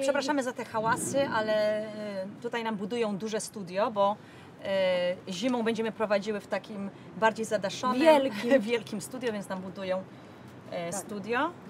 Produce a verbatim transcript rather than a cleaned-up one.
Przepraszamy za te hałasy, ale tutaj nam budują duże studio, bo zimą będziemy prowadziły w takim bardziej zadaszonym, wielkim, wielkim studio, więc nam budują tak. studio.